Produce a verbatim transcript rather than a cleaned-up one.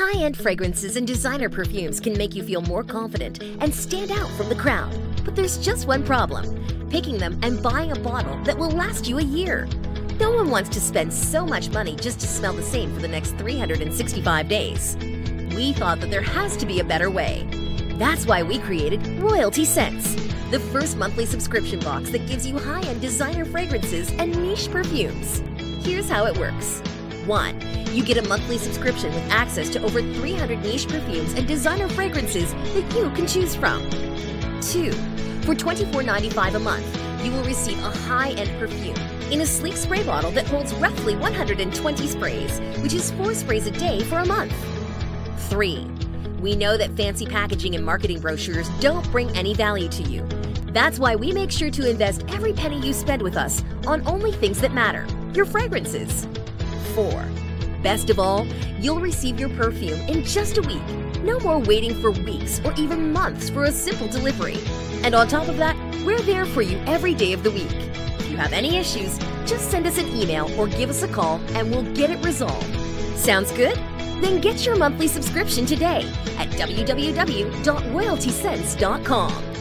High-end fragrances and designer perfumes can make you feel more confident and stand out from the crowd. But there's just one problem: picking them and buying a bottle that will last you a year. No one wants to spend so much money just to smell the same for the next three hundred sixty-five days. We thought that there has to be a better way. That's why we created Royalty Scents, the first monthly subscription box that gives you high-end designer fragrances and niche perfumes. Here's how it works. One, you get a monthly subscription with access to over three hundred niche perfumes and designer fragrances that you can choose from. Two, for twenty-four ninety-five a month, you will receive a high-end perfume in a sleek spray bottle that holds roughly one hundred twenty sprays, which is four sprays a day for a month. Three, we know that fancy packaging and marketing brochures don't bring any value to you. That's why we make sure to invest every penny you spend with us on only things that matter, your fragrances. Four, best of all, you'll receive your perfume in just a week. No more waiting for weeks or even months for a simple delivery. And on top of that, we're there for you every day of the week. If you have any issues, just send us an email or give us a call and we'll get it resolved. Sounds good? Then get your monthly subscription today at w w w dot royalty scents dot com.